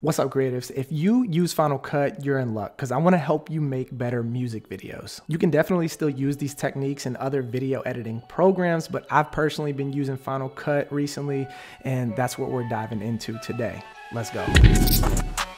What's up, creatives? If you use Final Cut, you're in luck, because I want to help you make better music videos. You can definitely still use these techniques in other video editing programs, but I've personally been using Final Cut recently, and that's what we're diving into today. Let's go.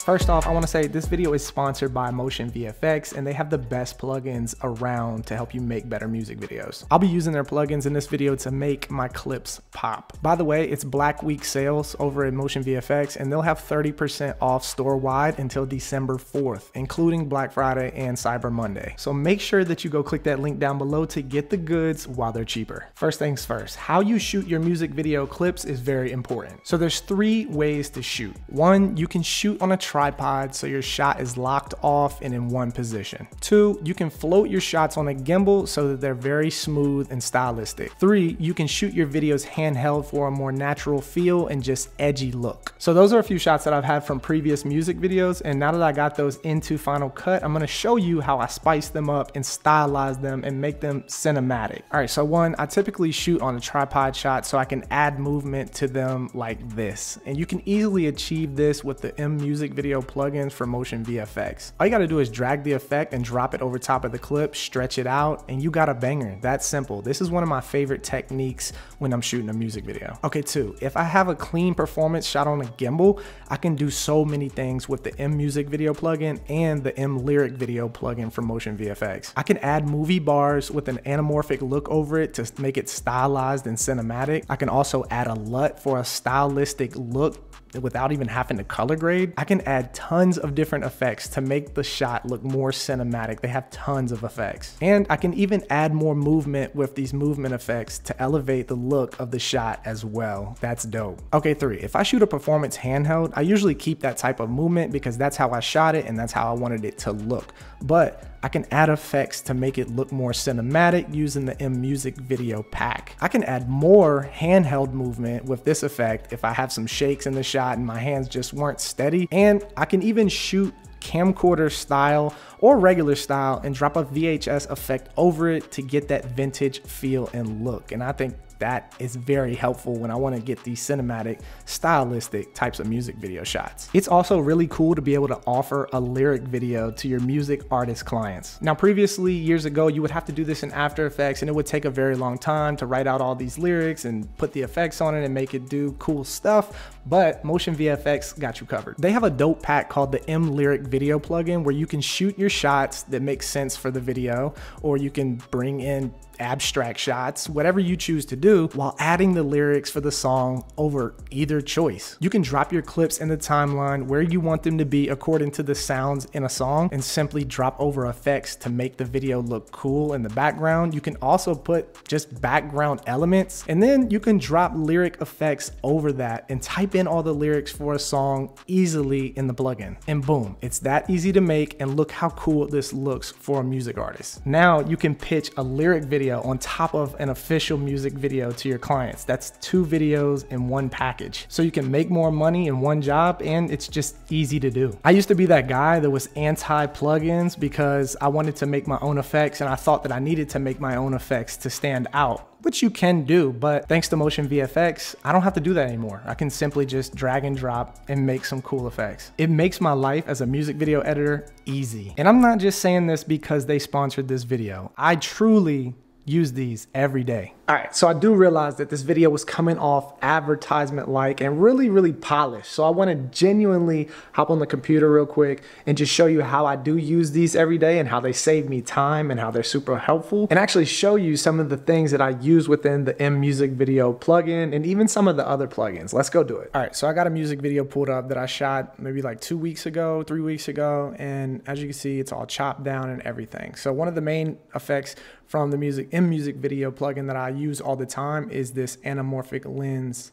First off, I want to say this video is sponsored by Motion VFX, and they have the best plugins around to help you make better music videos. I'll be using their plugins in this video to make my clips pop. By the way, it's Black Week sales over at Motion VFX, and they'll have 30% off store-wide until December 4th, including Black Friday and Cyber Monday. So make sure that you go click that link down below to get the goods while they're cheaper. First things first, how you shoot your music video clips is very important. So there's three ways to shoot. One, you can shoot on a tripod, so your shot is locked off and in one position. Two, you can float your shots on a gimbal so that they're very smooth and stylistic. Three, you can shoot your videos handheld for a more natural feel and just edgy look. So those are a few shots that I've had from previous music videos, and now that I got those into Final Cut, I'm gonna show you how I spice them up and stylize them and make them cinematic. All right, so one, I typically shoot on a tripod shot so I can add movement to them like this, and you can easily achieve this with the M Music Video plugins for Motion VFX. All you gotta do is drag the effect and drop it over top of the clip, stretch it out, and you got a banger. That's simple. This is one of my favorite techniques when I'm shooting a music video. Okay, two, if I have a clean performance shot on a gimbal, I can do so many things with the M Music Video plugin and the M Lyric Video plugin for Motion VFX. I can add movie bars with an anamorphic look over it to make it stylized and cinematic. I can also add a LUT for a stylistic look without even having to color grade. I can add tons of different effects to make the shot look more cinematic. They have tons of effects. And I can even add more movement with these movement effects to elevate the look of the shot as well. That's dope. Okay, three, if I shoot a performance handheld, I usually keep that type of movement because that's how I shot it and that's how I wanted it to look. But I can add effects to make it look more cinematic using the M Music Video pack. I can add more handheld movement with this effect if I have some shakes in the shot and my hands just weren't steady. And I can even shoot camcorder style or regular style and drop a VHS effect over it to get that vintage feel and look. And I think that is very helpful when I want to get these cinematic, stylistic types of music video shots. It's also really cool to be able to offer a lyric video to your music artist clients. Now, previously, years ago, you would have to do this in After Effects, and it would take a very long time to write out all these lyrics and put the effects on it and make it do cool stuff, but Motion VFX got you covered. They have a dope pack called the M Lyric Video plugin where you can shoot your shots that make sense for the video, or you can bring in abstract shots, whatever you choose to do, while adding the lyrics for the song over either choice. You can drop your clips in the timeline where you want them to be according to the sounds in a song and simply drop over effects to make the video look cool in the background. You can also put just background elements, and then you can drop lyric effects over that and type in all the lyrics for a song easily in the plugin. And boom, it's that easy to make, and look how cool this looks for a music artist. Now you can pitch a lyric video on top of an official music video to your clients. That's two videos in one package. So you can make more money in one job, and it's just easy to do. I used to be that guy that was anti-plugins because I wanted to make my own effects, and I thought that I needed to make my own effects to stand out, which you can do, but thanks to Motion VFX, I don't have to do that anymore. I can simply just drag and drop and make some cool effects. It makes my life as a music video editor easy. And I'm not just saying this because they sponsored this video. I truly use these every day. All right, so I do realize that this video was coming off advertisement-like and really polished. So I wanna genuinely hop on the computer real quick and just show you how I do use these every day and how they save me time and how they're super helpful, and actually show you some of the things that I use within the M Music Video plugin and even some of the other plugins. Let's go do it. All right, so I got a music video pulled up that I shot maybe like 2 weeks ago, 3 weeks ago, and as you can see, it's all chopped down and everything. So one of the main effects from the M Music Video plugin that I use all the time is this anamorphic lens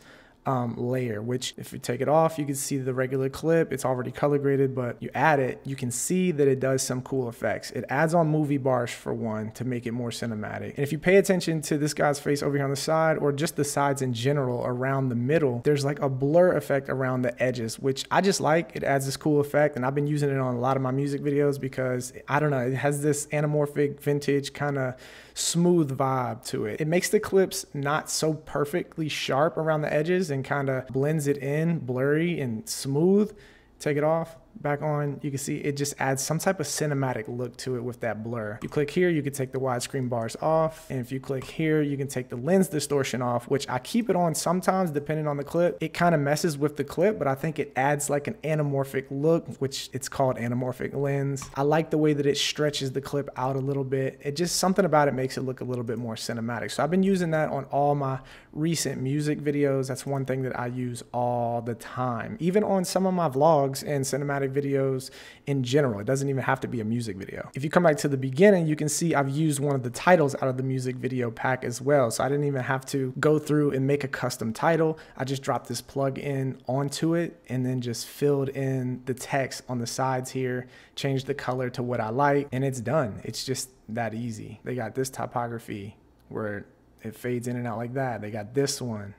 layer, which if you take it off, you can see the regular clip. It's already color graded, but you add it, you can see that it does some cool effects. It adds on movie bars for one to make it more cinematic. And if you pay attention to this guy's face over here on the side, or just the sides in general around the middle, there's like a blur effect around the edges, which I just like. It adds this cool effect, and I've been using it on a lot of my music videos because, I don't know, it has this anamorphic vintage kind of smooth vibe to it. It makes the clips not so perfectly sharp around the edges and kind of blends it in blurry and smooth, take it off, back on, you can see it just adds some type of cinematic look to it with that blur. You click here, you can take the widescreen bars off, and if you click here, you can take the lens distortion off, which I keep it on sometimes depending on the clip. It kind of messes with the clip, but I think it adds like an anamorphic look, which it's called anamorphic lens. I like the way that it stretches the clip out a little bit. It just, something about it makes it look a little bit more cinematic. So I've been using that on all my recent music videos. That's one thing that I use all the time, even on some of my vlogs and cinematic videos in general. It doesn't even have to be a music video. If you come back to the beginning, you can see I've used one of the titles out of the music video pack as well. So I didn't even have to go through and make a custom title. I just dropped this plug in onto it and then just filled in the text on the sides here, changed the color to what I like, and it's done. It's just that easy. They got this typography where it fades in and out like that. They got this one.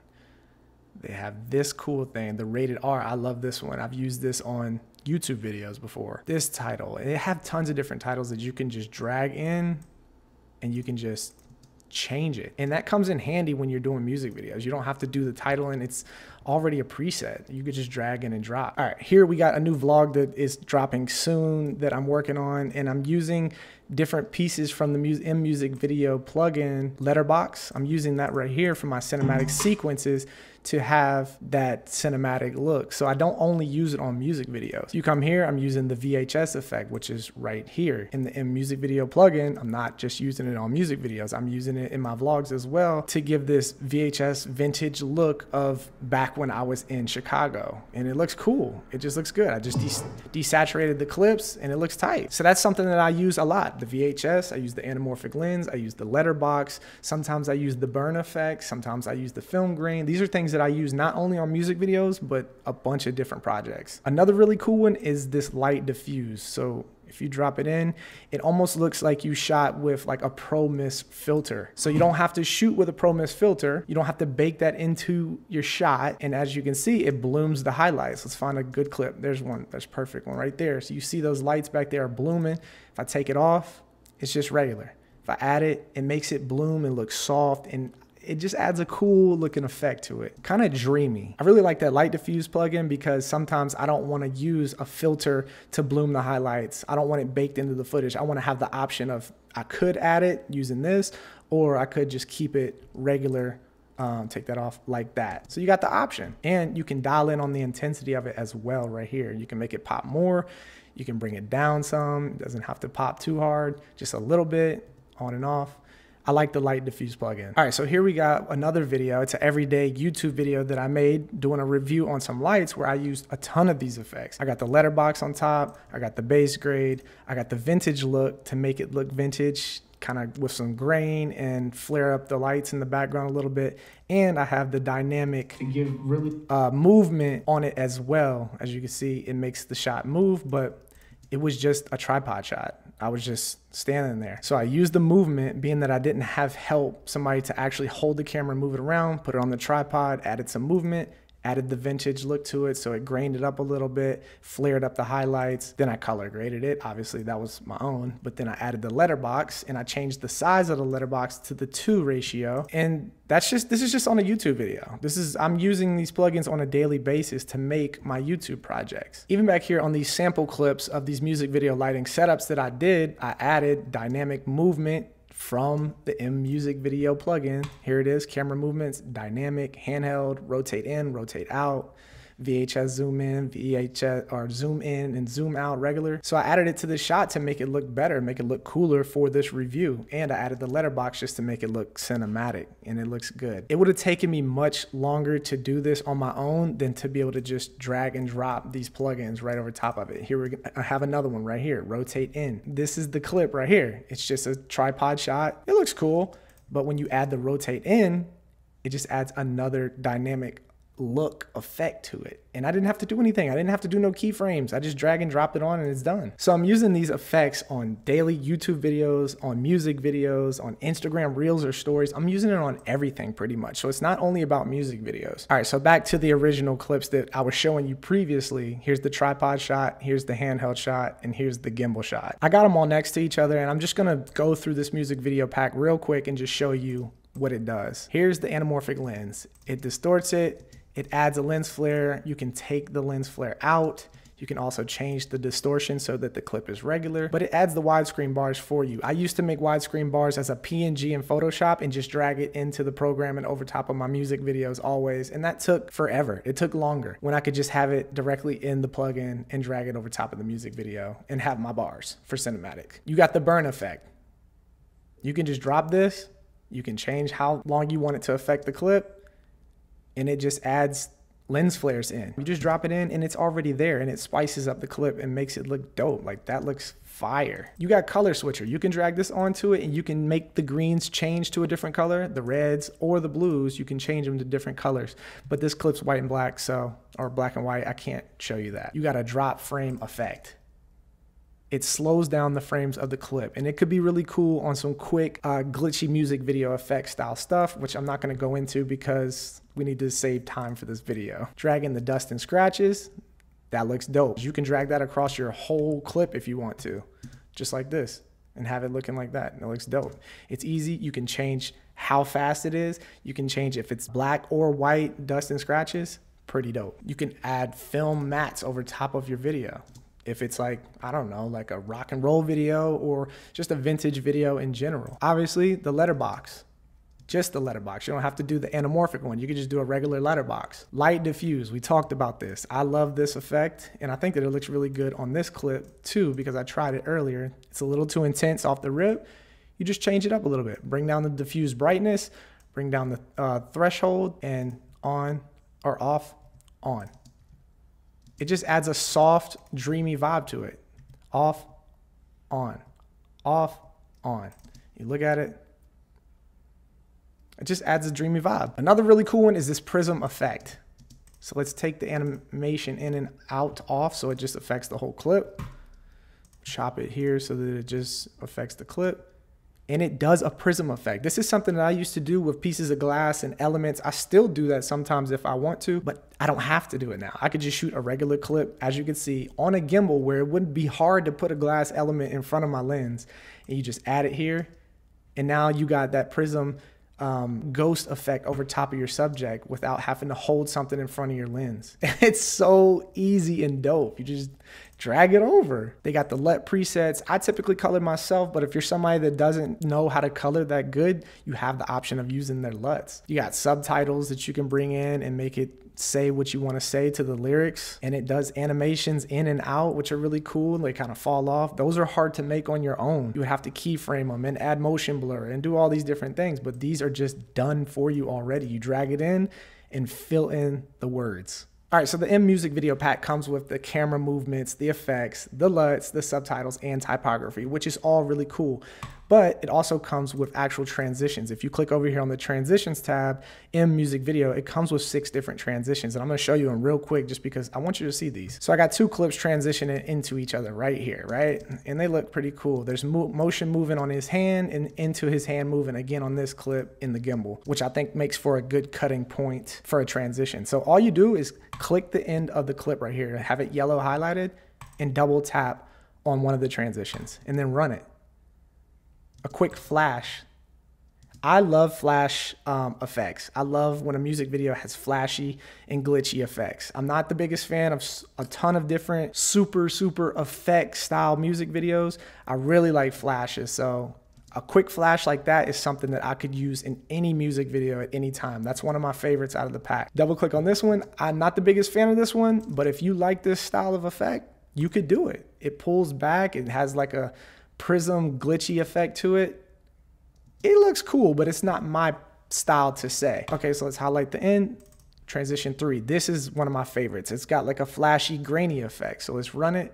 They have this cool thing, the rated R. I love this one. I've used this on YouTube videos before. This title, and they have tons of different titles that you can just drag in and you can just change it. And that comes in handy when you're doing music videos. You don't have to do the title and it's already a preset. You could just drag in and drop. All right, here we got a new vlog that is dropping soon that I'm working on, and I'm using different pieces from the M Music Video plugin letterbox. I'm using that right here for my cinematic sequences to have that cinematic look. So I don't only use it on music videos. You come here, I'm using the VHS effect, which is right here in the M Music Video plugin. I'm not just using it on music videos. I'm using it in my vlogs as well to give this VHS vintage look of back when I was in Chicago. And it looks cool. It just looks good. I just desaturated the clips and it looks tight. So that's something that I use a lot. The VHS, I use the anamorphic lens, I use the letterbox. Sometimes I use the burn effect. Sometimes I use the film grain. These are things that I use not only on music videos, but a bunch of different projects. Another really cool one is this light diffuse. So if you drop it in, it almost looks like you shot with like a Pro Mist filter. So you don't have to shoot with a Pro Mist filter. You don't have to bake that into your shot. And as you can see, it blooms the highlights. Let's find a good clip. There's one, that's a perfect one right there. So you see those lights back there are blooming. If I take it off, it's just regular. If I add it, it makes it bloom and look soft, and it just adds a cool looking effect to it. Kind of dreamy. I really like that light diffuse plugin because sometimes I don't want to use a filter to bloom the highlights. I don't want it baked into the footage. I want to have the option of, I could add it using this, or I could just keep it regular, take that off like that. So you got the option, and you can dial in on the intensity of it as well right here. You can make it pop more. You can bring it down some. It doesn't have to pop too hard, just a little bit on and off. I like the light diffuse plugin. All right, so here we got another video. It's an everyday YouTube video that I made doing a review on some lights where I used a ton of these effects. I got the letterbox on top, I got the base grade, I got the vintage look to make it look vintage, kind of with some grain and flare up the lights in the background a little bit. And I have the dynamic to give really movement on it as well. As you can see, it makes the shot move, but it was just a tripod shot. I was just standing there. So I used the movement, being that I didn't have help, somebody to actually hold the camera and move it around, put it on the tripod, added some movement, added the vintage look to it. So it grained it up a little bit, flared up the highlights. Then I color graded it. Obviously that was my own, but then I added the letterbox and I changed the size of the letterbox to the 2 ratio. And that's just, this is just on a YouTube video. This is, I'm using these plugins on a daily basis to make my YouTube projects. Even back here on these sample clips of these music video lighting setups that I did, I added dynamic movement from the M Music Video plugin. Here it is, camera movements, dynamic, handheld, rotate in, rotate out, VHS zoom in, VHS or zoom in and zoom out regular. So I added it to the shot to make it look better, make it look cooler for this review. And I added the letterbox just to make it look cinematic, and it looks good. It would have taken me much longer to do this on my own than to be able to just drag and drop these plugins right over top of it. Here we have another one right here, rotate in. This is the clip right here. It's just a tripod shot. It looks cool, but when you add the rotate in, it just adds another dynamic look effect to it. And I didn't have to do anything. I didn't have to do no keyframes. I just drag and drop it on and it's done. So I'm using these effects on daily YouTube videos, on music videos, on Instagram reels or stories. I'm using it on everything pretty much. So it's not only about music videos. All right, so back to the original clips that I was showing you previously. Here's the tripod shot, here's the handheld shot, and here's the gimbal shot. I got them all next to each other, and I'm just gonna go through this music video pack real quick and just show you what it does. Here's the anamorphic lens. It distorts it. It adds a lens flare. You can take the lens flare out. You can also change the distortion so that the clip is regular, but it adds the widescreen bars for you. I used to make widescreen bars as a PNG in Photoshop and just drag it into the program and over top of my music videos always, and that took forever. It took longer when I could just have it directly in the plugin and drag it over top of the music video and have my bars for cinematic. You got the burn effect. You can just drop this. You can change how long you want it to affect the clip, and it just adds lens flares in. You just drop it in and it's already there, and it spices up the clip and makes it look dope. Like, that looks fire. You got color switcher. You can drag this onto it and you can make the greens change to a different color, the reds or the blues. You can change them to different colors, but this clip's white and black, so, or black and white, I can't show you that. You got a drop frame effect. It slows down the frames of the clip, and it could be really cool on some quick glitchy music video effect style stuff, which I'm not gonna go into because we need to save time for this video. Dragging the dust and scratches, that looks dope. You can drag that across your whole clip if you want to, just like this, and have it looking like that, and it looks dope. It's easy. You can change how fast it is. You can change if it's black or white, dust and scratches, pretty dope. You can add film mats over top of your video. If it's like, I don't know, like a rock and roll video or just a vintage video in general. Obviously, the letterbox, just the letterbox. You don't have to do the anamorphic one. You can just do a regular letterbox. Light diffuse, we talked about this. I love this effect, and I think that it looks really good on this clip too because I tried it earlier. It's a little too intense off the rip. You just change it up a little bit. Bring down the diffuse brightness, bring down the threshold, and on or off, on. It just adds a soft, dreamy vibe to it. Off, on, off, on. You look at it, it just adds a dreamy vibe. Another really cool one is this prism effect. So let's take the animation in and out off so it just affects the whole clip. Chop it here so that it just affects the clip. And it does a prism effect. This is something that I used to do with pieces of glass and elements. I still do that sometimes if I want to, but I don't have to do it now. I could just shoot a regular clip, as you can see, on a gimbal where it wouldn't be hard to put a glass element in front of my lens. And you just add it here, and now you got that prism ghost effect over top of your subject without having to hold something in front of your lens. It's so easy and dope. You just drag it over. They got the LUT presets. I typically color myself, but if you're somebody that doesn't know how to color that good, you have the option of using their LUTs. You got subtitles that you can bring in and make it say what you want to say to the lyrics, and it does animations in and out, which are really cool. They kind of fall off. Those are hard to make on your own. You would have to keyframe them and add motion blur and do all these different things, but these are just done for you already. You drag it in and fill in the words. All right, so the M Music Video pack comes with the camera movements, the effects, the LUTs, the subtitles, and typography, which is all really cool. But it also comes with actual transitions. If you click over here on the transitions tab, M Music Video, it comes with 6 different transitions. And I'm gonna show you them real quick just because I want you to see these. So I got 2 clips transitioning into each other right here, right? And they look pretty cool. There's motion moving on his hand and into his hand moving again on this clip in the gimbal, which I think makes for a good cutting point for a transition. So all you do is click the end of the clip right here, have it yellow highlighted, and double tap on one of the transitions and then run it. A quick flash. I love flash effects. I love when a music video has flashy and glitchy effects. I'm not the biggest fan of a ton of different super effect style music videos. I really like flashes, so a quick flash like that is something that I could use in any music video at any time. That's one of my favorites out of the pack. Double click on this one. I'm not the biggest fan of this one, but if you like this style of effect, you could do it. It pulls back, it has like a prism glitchy effect to it. It looks cool, but it's not my style to say. Okay, so let's highlight the end. Transition 3. This is one of my favorites. It's got like a flashy grainy effect. So let's run it.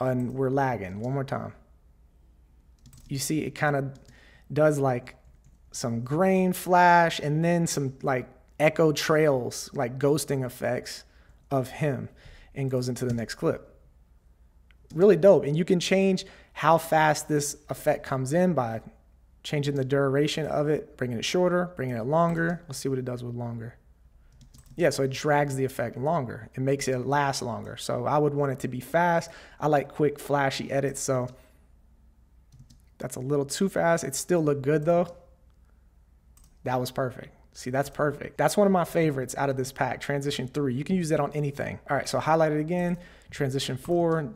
And we're lagging. One more time. You see it kind of does like some grain flash and then some like echo trails, like ghosting effects of him, and goes into the next clip. Really dope. And you can change how fast this effect comes in by changing the duration of it, bringing it shorter, bringing it longer. Let's see what it does with longer. Yeah, so it drags the effect longer. It makes it last longer. So I would want it to be fast. I like quick flashy edits, so that's a little too fast. It still looked good though. That was perfect. See, that's perfect. That's one of my favorites out of this pack, transition 3. You can use that on anything. All right, so highlight it again, transition 4.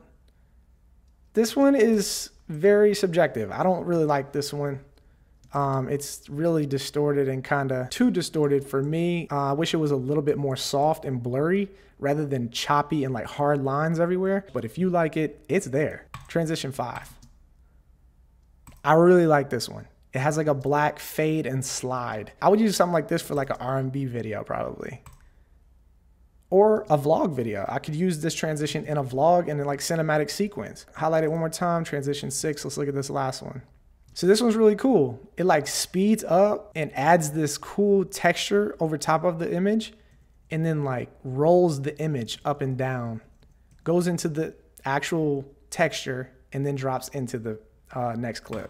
This one is very subjective. I don't really like this one. It's really distorted and kind of too distorted for me. I wish it was a little bit more soft and blurry rather than choppy and like hard lines everywhere. But if you like it, it's there. Transition 5. I really like this one. It has like a black fade and slide. I would use something like this for like an R&B video probably. Or a vlog video. I could use this transition in a vlog and in like cinematic sequence. Highlight it one more time, transition 6. Let's look at this last one. So this one's really cool. It like speeds up and adds this cool texture over top of the image and then like rolls the image up and down, goes into the actual texture and then drops into the next clip.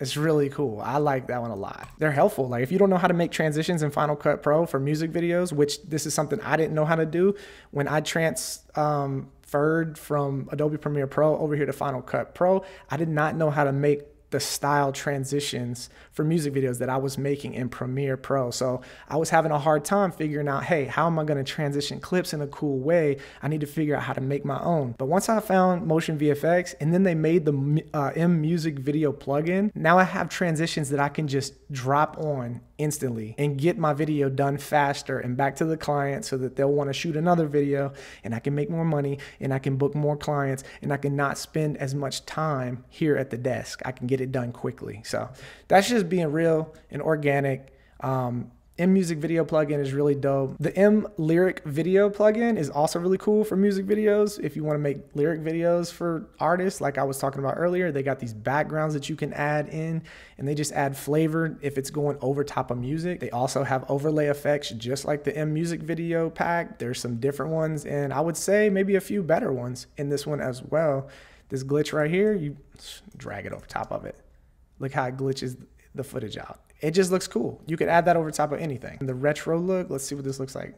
It's really cool. I like that one a lot. They're helpful. Like if you don't know how to make transitions in Final Cut Pro for music videos, which this is something I didn't know how to do when I transferred from Adobe Premiere Pro over here to Final Cut Pro, I did not know how to make the style transitions for music videos that I was making in Premiere Pro. So I was having a hard time figuring out, hey, how am I gonna transition clips in a cool way? I need to figure out how to make my own. But once I found Motion VFX and then they made the M Music Video plugin, now I have transitions that I can just drop on instantly and get my video done faster and back to the client so that they'll wanna shoot another video and I can make more money and I can book more clients and I can not spend as much time here at the desk. I can get it done quickly. So that's just being real and organic. M Music Video plugin is really dope. The M Lyric Video plugin is also really cool for music videos. If you want to make lyric videos for artists, like I was talking about earlier, they got these backgrounds that you can add in and they just add flavor if it's going over top of music. They also have overlay effects just like the M Music Video pack. There's some different ones and I would say maybe a few better ones in this one as well. This glitch right here, you drag it over top of it. Look how it glitches the footage out. It just looks cool. You could add that over top of anything. And the retro look, let's see what this looks like.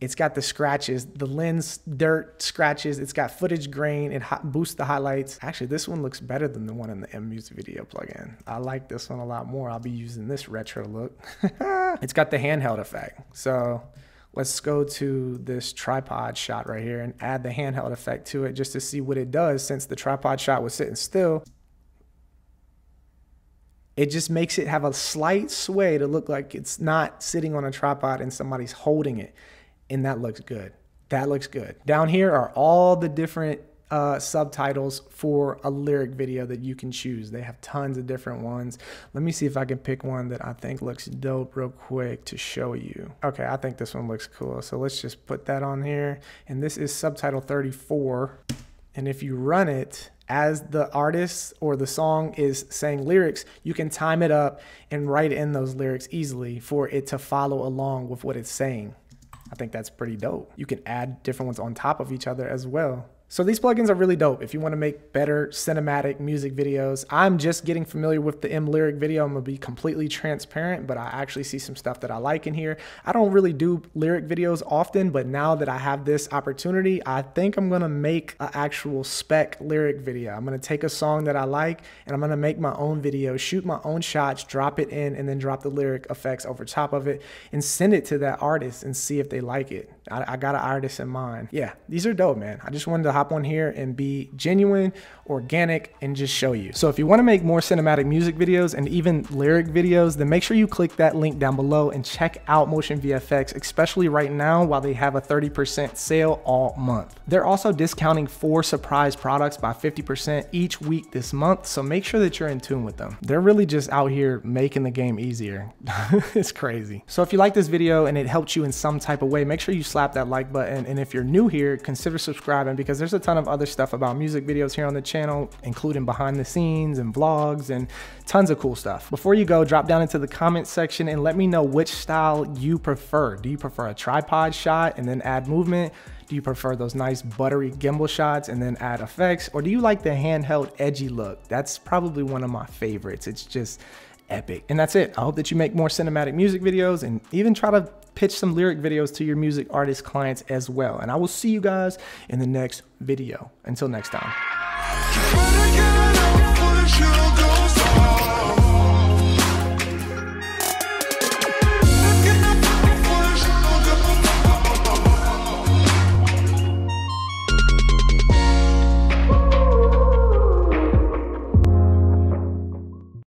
It's got the scratches, the lens dirt scratches. It's got footage grain. It boosts the highlights. Actually, this one looks better than the one in the M Music Video plugin. I like this one a lot more. I'll be using this retro look. It's got the handheld effect. So let's go to this tripod shot right here and add the handheld effect to it just to see what it does since the tripod shot was sitting still. It just makes it have a slight sway to look like it's not sitting on a tripod and somebody's holding it. And that looks good. That looks good. Down here are all the different subtitles for a lyric video that you can choose. They have tons of different ones. Let me see if I can pick one that I think looks dope real quick to show you. Okay, I think this one looks cool. So let's just put that on here. And this is subtitle 34. And if you run it, as the artist or the song is saying lyrics, you can time it up and write in those lyrics easily for it to follow along with what it's saying. I think that's pretty dope. You can add different ones on top of each other as well. So these plugins are really dope if you want to make better cinematic music videos. I'm just getting familiar with the M Lyric Video. I'm going to be completely transparent, but I actually see some stuff that I like in here. I don't really do lyric videos often, but now that I have this opportunity, I think I'm going to make an actual spec lyric video. I'm going to take a song that I like and I'm going to make my own video, shoot my own shots, drop it in, and then drop the lyric effects over top of it and send it to that artist and see if they like it. I got an artist in mind. Yeah, these are dope, man. I just wanted to hop on here and be genuine, organic, and just show you. So if you want to make more cinematic music videos and even lyric videos, then make sure you click that link down below and check out Motion VFX, especially right now while they have a 30% sale all month. They're also discounting 4 surprise products by 50% each week this month, so make sure that you're in tune with them. They're really just out here making the game easier. It's crazy. So if you like this video and it helped you in some type of way, make sure you slap that like button, and if you're new here, consider subscribing because there's a ton of other stuff about music videos here on the channel, including behind the scenes and vlogs and tons of cool stuff. Before you go, drop down into the comment section and let me know which style you prefer. Do you prefer a tripod shot and then add movement? Do you prefer those nice buttery gimbal shots and then add effects? Or do you like the handheld edgy look? That's probably one of my favorites. It's just epic. And that's it. I hope that you make more cinematic music videos and even try to pitch some lyric videos to your music artist clients as well. And I will see you guys in the next video. Until next time.